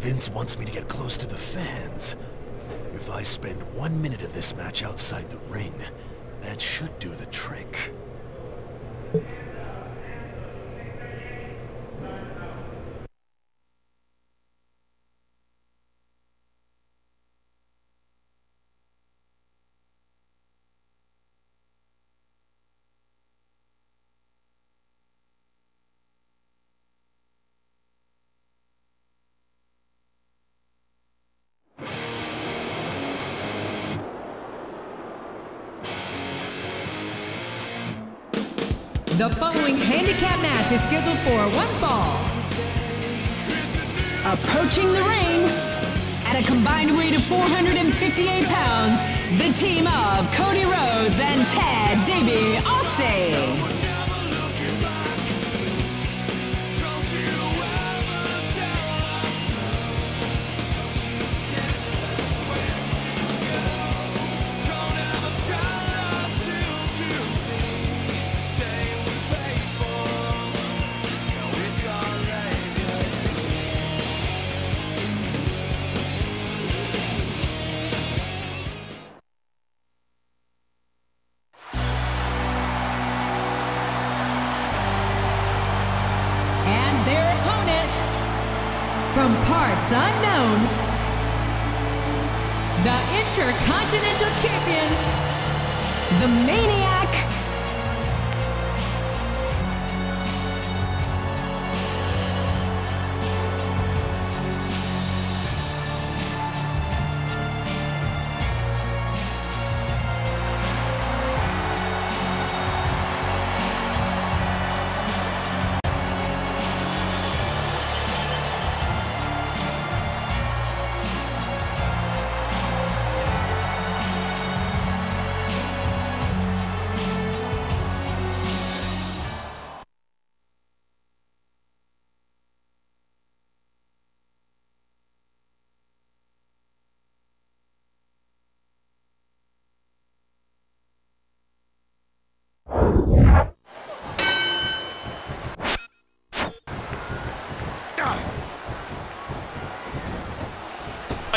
Vince wants me to get close to the fans. If I spend 1 minute of this match outside the ring, that should do the trick. The following handicap match is scheduled for one fall. Approaching the ring, at a combined weight of 458 pounds, the team of Cody Rhodes and Tad DiBiase. From parts unknown, the Intercontinental Champion, the Maniac,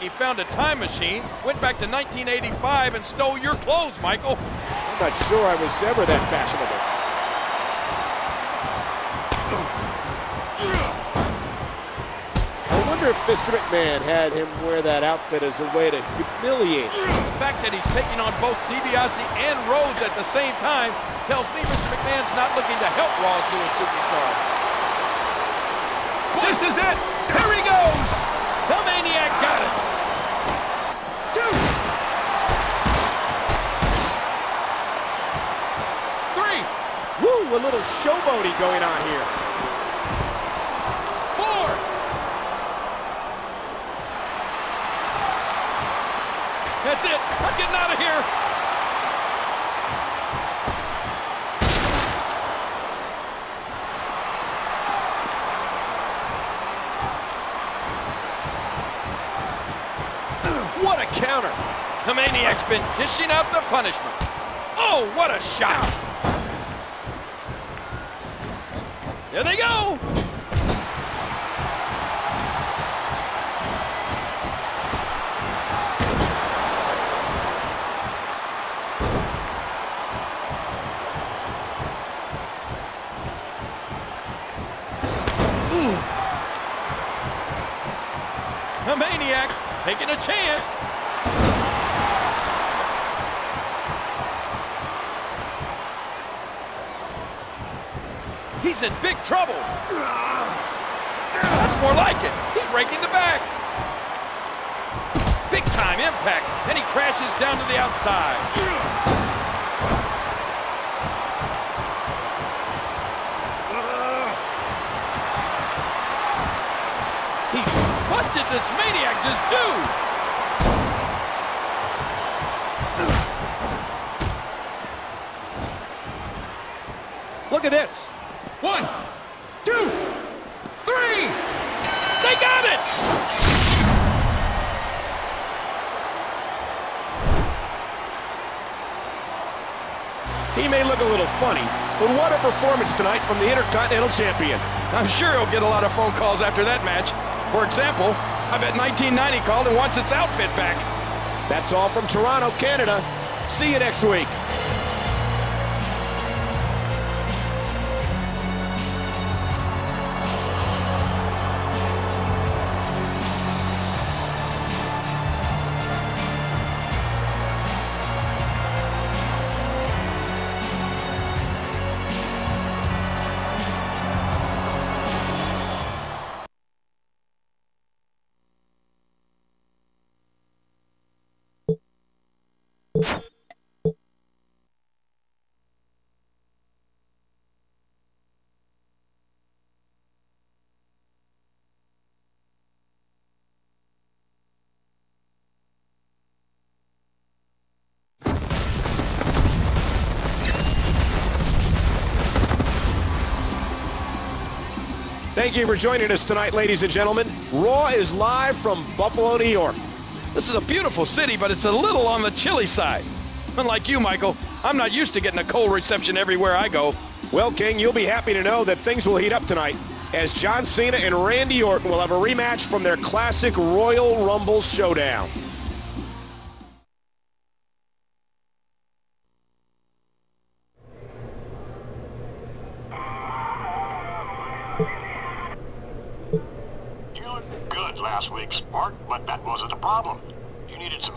he found a time machine, went back to 1985 and stole your clothes, Michael. I'm not sure I was ever that fashionable. I wonder if Mr. McMahon had him wear that outfit as a way to humiliate him. The fact that he's taking on both DiBiase and Rhodes at the same time tells me Mr. McMahon's not looking to help Raw's newest superstar. This is it! Here he goes! The Maniac got it! A little showboating going on here. 4. That's it. I'm getting out of here. What a counter. The Maniac's been dishing out the punishment. Oh, what a shot. There they go! The Maniac taking a chance. He's in big trouble. That's more like it. He's raking the back. Big time impact. And he crashes down to the outside. What did this Maniac just do? Look at this. 1, 2, 3! They got it! He may look a little funny, but what a performance tonight from the Intercontinental Champion. I'm sure he'll get a lot of phone calls after that match. For example, I bet 1990 called and wants its outfit back. That's all from Toronto, Canada. See you next week. Thank you for joining us tonight, ladies and gentlemen. Raw is live from Buffalo, New York. This is a beautiful city, but it's a little on the chilly side. Unlike you, Michael, I'm not used to getting a cold reception everywhere I go. Well, King, you'll be happy to know that things will heat up tonight, as John Cena and Randy Orton will have a rematch from their classic Royal Rumble showdown.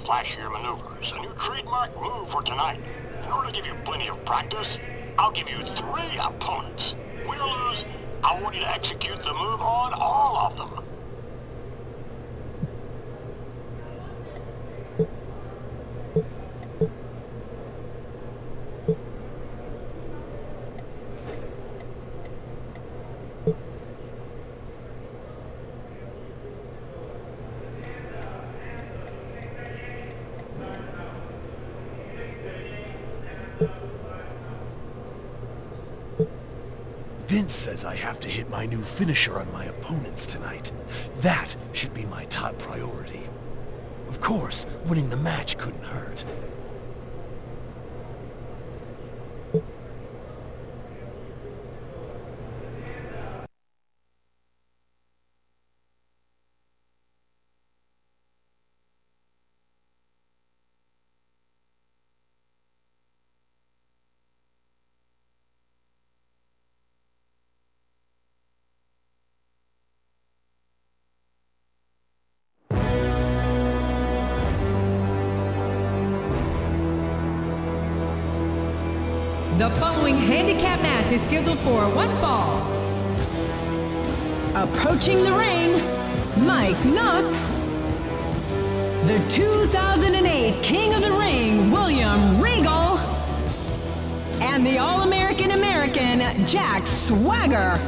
Flashier maneuvers, a new trademark move for tonight. In order to give you plenty of practice, I'll give you 3 opponents. Win or lose, I want you to execute the move on all of them. Vince says I have to hit my new finisher on my opponents tonight. That should be my top priority. Of course, winning the match couldn't hurt. The following handicap match is scheduled for 1 fall. Approaching the ring, Mike Knox. The 2008 King of the Ring, William Regal. And the All-American American, Jack Swagger.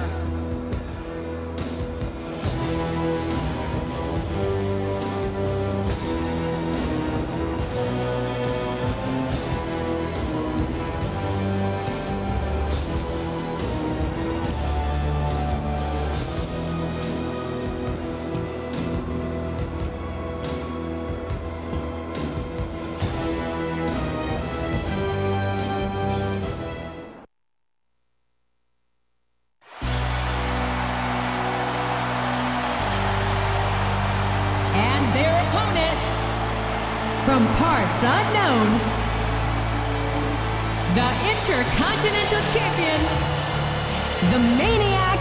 From parts unknown, the Intercontinental Champion, the Maniac,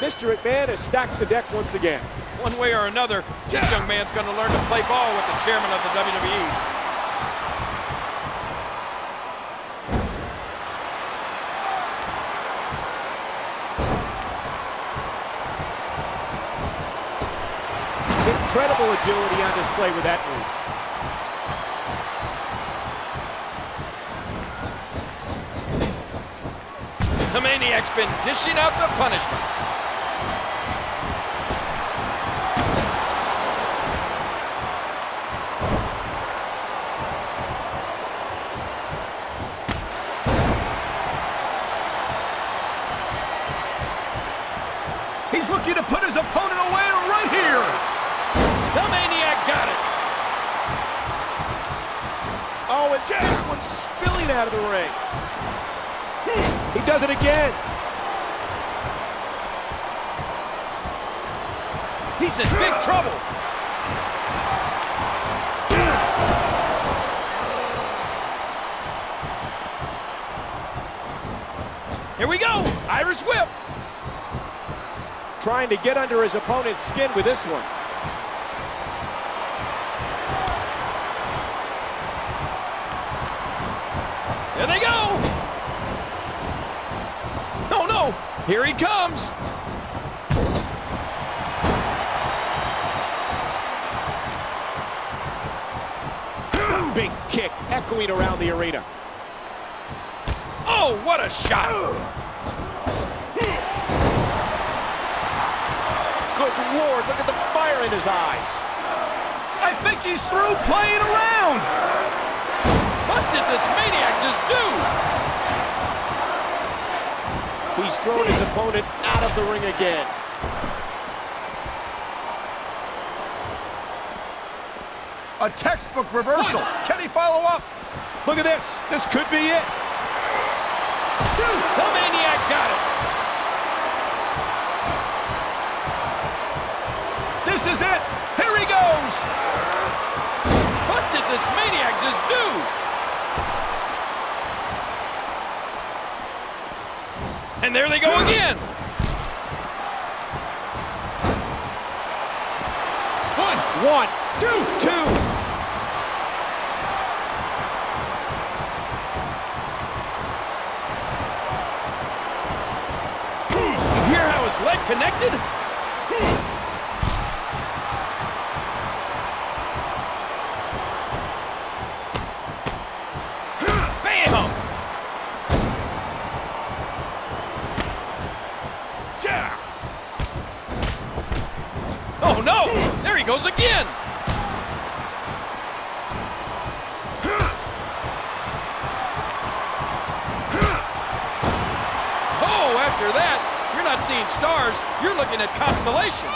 Mr. McMahon has stacked the deck once again. One way or another, this young man's going to learn to play ball with the chairman of the WWE. Incredible agility on display with that move. The Maniac's been dishing out the punishment. He's looking to put his opponent away right here. The Maniac got it. Oh, and this one's spilling out of the ring. He does it again. He's in big trouble. Here we go, Irish Whip. Trying to get under his opponent's skin with this one. There they go! No, no! Here he comes! Big kick echoing around the arena. Oh, what a shot! Good Lord, look at the fire in his eyes. I think he's through playing around. What did this Maniac just do? He's thrown his opponent out of the ring again. A textbook reversal. What? Can he follow up? Look at this. This could be it. Dude, the Maniac got it. This is it! Here he goes! What did this Maniac just do? And there they go again! One, two. You hear how his leg connected? Oh no! There he goes again! Oh, after that, you're not seeing stars, you're looking at constellations.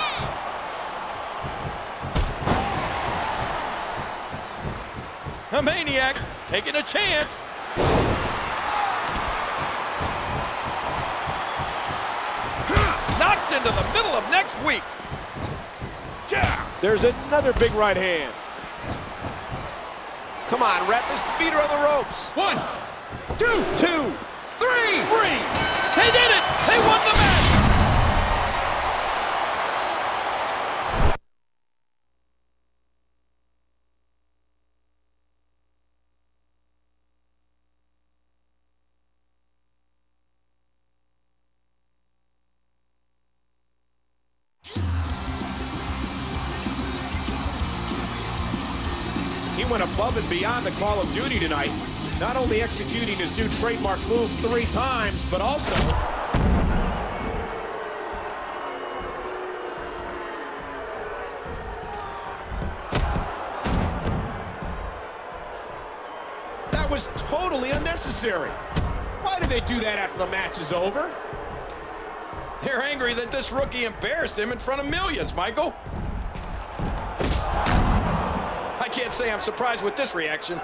The Maniac taking a chance. Knocked into the middle of next week. There's another big right hand. Come on, Rep. His feet are on the ropes. One, two, three. They did it. They won the match. He went above and beyond the call of duty tonight, not only executing his new trademark move 3 times, but also... That was totally unnecessary. Why did they do that after the match is over? They're angry that this rookie embarrassed him in front of millions, Michael. Can't say I'm surprised with this reaction.